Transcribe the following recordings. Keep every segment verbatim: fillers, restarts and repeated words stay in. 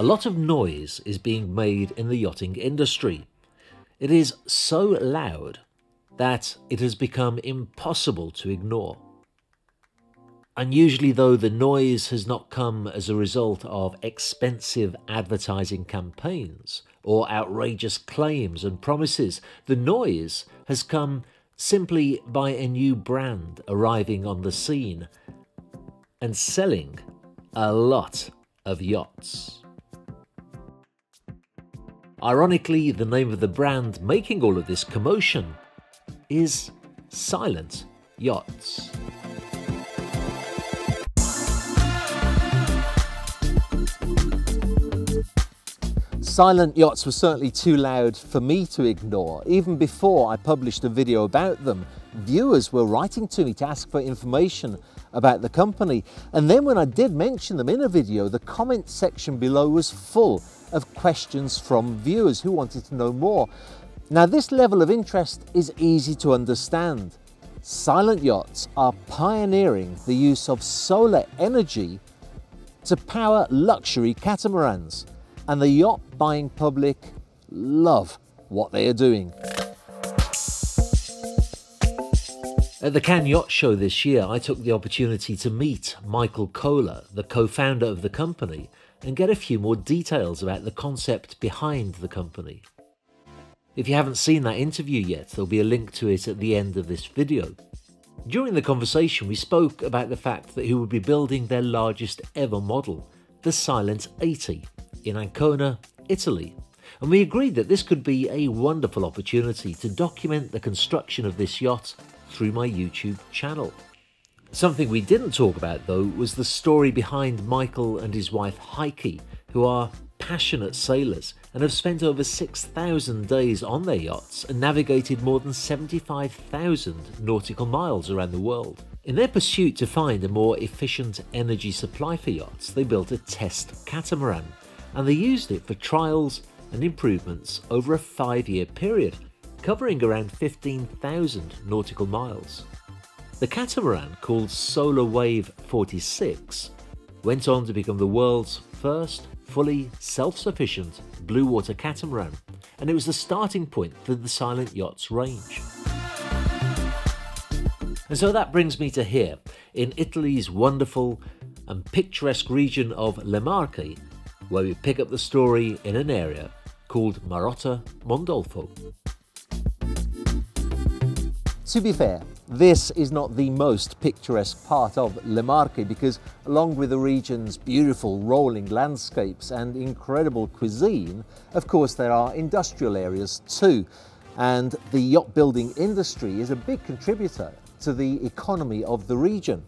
A lot of noise is being made in the yachting industry. It is so loud that it has become impossible to ignore. Unusually though, the noise has not come as a result of expensive advertising campaigns or outrageous claims and promises. The noise has come simply by a new brand arriving on the scene and selling a lot of yachts. Ironically, the name of the brand making all of this commotion is Silent Yachts. Silent Yachts were certainly too loud for me to ignore. Even before I published a video about them, viewers were writing to me to ask for information about the company. And then when I did mention them in a video, the comment section below was full of questions from viewers who wanted to know more. Now, this level of interest is easy to understand. Silent Yachts are pioneering the use of solar energy to power luxury catamarans, and the yacht buying public love what they are doing. At the Cannes Yacht Show this year, I took the opportunity to meet Michael Kohler, the co-founder of the company, and get a few more details about the concept behind the company. If you haven't seen that interview yet, there'll be a link to it at the end of this video. During the conversation, we spoke about the fact that he would be building their largest ever model, the Silent eighty, in Ancona, Italy. And we agreed that this could be a wonderful opportunity to document the construction of this yacht through my YouTube channel. Something we didn't talk about though was the story behind Michael and his wife Heike, who are passionate sailors and have spent over six thousand days on their yachts and navigated more than seventy-five thousand nautical miles around the world. In their pursuit to find a more efficient energy supply for yachts, they built a test catamaran and they used it for trials and improvements over a five-year period, covering around fifteen thousand nautical miles. The catamaran, called Solar Wave forty-six, went on to become the world's first fully self-sufficient blue water catamaran, and it was the starting point for the Silent Yachts range. And so that brings me to here, in Italy's wonderful and picturesque region of Le Marche, where we pick up the story in an area called Marotta Mondolfo. To be fair, this is not the most picturesque part of Le Marche because, along with the region's beautiful rolling landscapes and incredible cuisine, of course there are industrial areas too, and the yacht building industry is a big contributor to the economy of the region.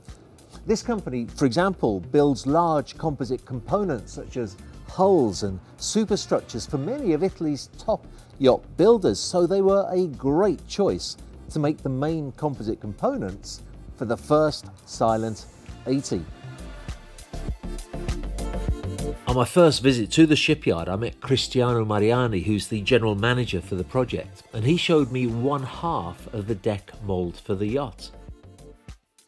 This company, for example, builds large composite components such as hulls and superstructures for many of Italy's top yacht builders, so they were a great choice to make the main composite components for the first Silent eighty. On my first visit to the shipyard, I met Cristiano Mariani, who's the general manager for the project, and he showed me one half of the deck mould for the yacht.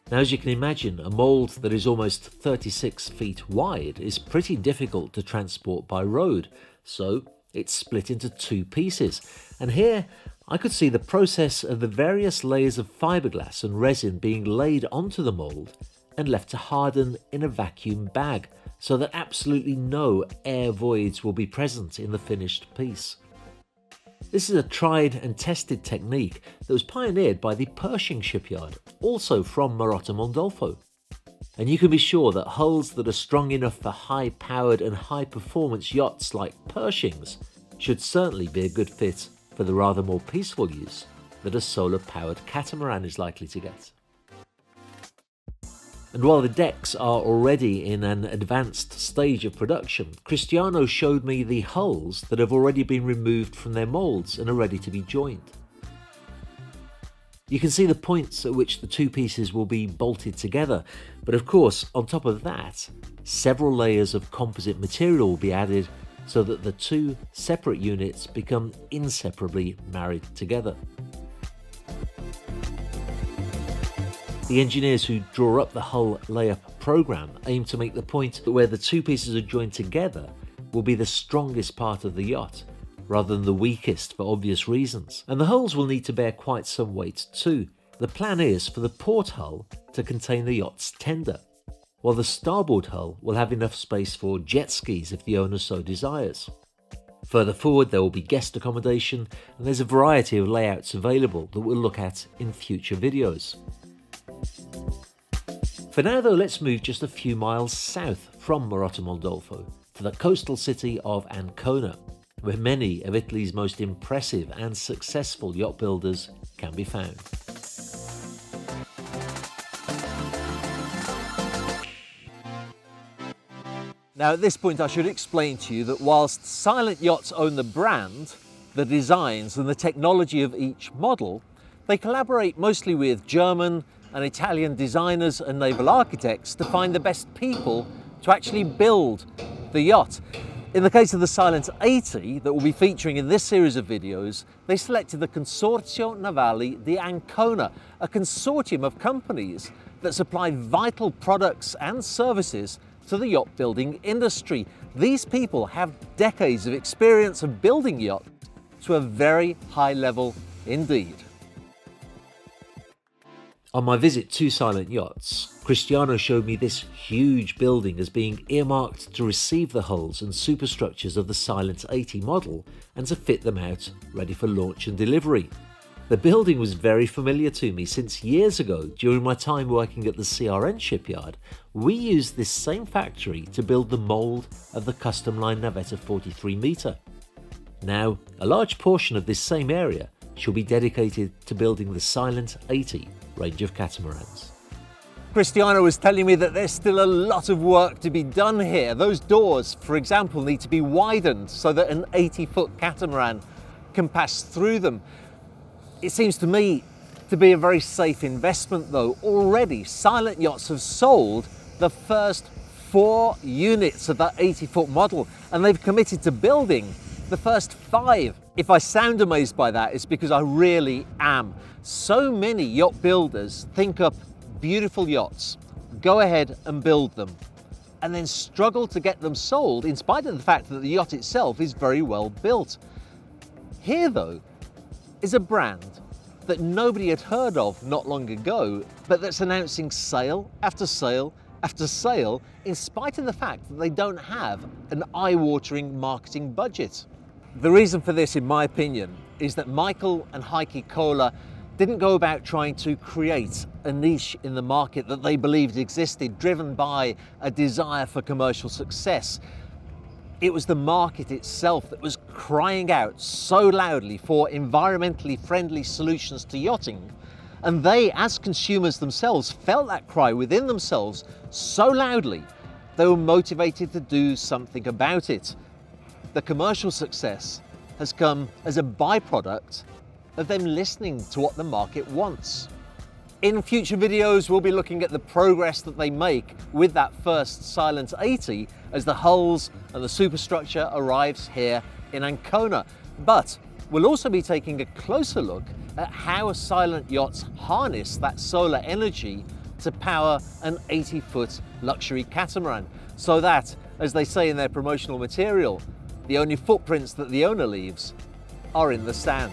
Now, as you can imagine, a mould that is almost thirty-six feet wide is pretty difficult to transport by road, so it's split into two pieces, and here I could see the process of the various layers of fiberglass and resin being laid onto the mould and left to harden in a vacuum bag so that absolutely no air voids will be present in the finished piece. This is a tried and tested technique that was pioneered by the Pershing Shipyard, also from Marotta Mondolfo. And you can be sure that hulls that are strong enough for high-powered and high-performance yachts like Pershing's should certainly be a good fit for the rather more peaceful use that a solar-powered catamaran is likely to get. And while the decks are already in an advanced stage of production, Cristiano showed me the hulls that have already been removed from their moulds and are ready to be joined. You can see the points at which the two pieces will be bolted together, but of course, on top of that, several layers of composite material will be added so that the two separate units become inseparably married together. The engineers who draw up the hull layup program aim to make the point where the two pieces are joined together will be the strongest part of the yacht, rather than the weakest for obvious reasons. And the hulls will need to bear quite some weight too. The plan is for the port hull to contain the yacht's tender, while the starboard hull will have enough space for jet skis if the owner so desires. Further forward there will be guest accommodation, and there's a variety of layouts available that we'll look at in future videos. For now though, let's move just a few miles south from Marotta Mondolfo to the coastal city of Ancona, where many of Italy's most impressive and successful yacht builders can be found. Now at this point I should explain to you that whilst Silent Yachts own the brand, the designs and the technology of each model, they collaborate mostly with German and Italian designers and naval architects to find the best people to actually build the yacht. In the case of the Silent eighty that we'll be featuring in this series of videos, they selected the Consorzio Navale di Ancona, a consortium of companies that supply vital products and services to the yacht building industry. These people have decades of experience of building yachts to a very high level indeed. On my visit to Silent Yachts, Cristiano showed me this huge building as being earmarked to receive the hulls and superstructures of the Silent eighty model and to fit them out ready for launch and delivery. The building was very familiar to me since years ago, during my time working at the C R N shipyard, we used this same factory to build the mould of the Custom Line Navetta forty-three meter. Now, a large portion of this same area shall be dedicated to building the Silent eighty range of catamarans. Cristiano was telling me that there's still a lot of work to be done here. Those doors, for example, need to be widened so that an eighty foot catamaran can pass through them. It seems to me to be a very safe investment though. Already Silent Yachts have sold the first four units of that eighty foot model and they've committed to building the first five. If I sound amazed by that, it's because I really am. So many yacht builders think up beautiful yachts, go ahead and build them, and then struggle to get them sold in spite of the fact that the yacht itself is very well built. Here though, is a brand that nobody had heard of not long ago, but that's announcing sale after sale after sale, in spite of the fact that they don't have an eye-watering marketing budget. The reason for this, in my opinion, is that Michael and Heike Kohler didn't go about trying to create a niche in the market that they believed existed, driven by a desire for commercial success. It was the market itself that was crying out so loudly for environmentally friendly solutions to yachting, and they, as consumers themselves, felt that cry within themselves so loudly they were motivated to do something about it. The commercial success has come as a byproduct of them listening to what the market wants. In future videos, we'll be looking at the progress that they make with that first Silent eighty as the hulls and the superstructure arrives here in Ancona. But we'll also be taking a closer look at how Silent Yachts harness that solar energy to power an eighty foot luxury catamaran, so that, as they say in their promotional material, the only footprints that the owner leaves are in the sand.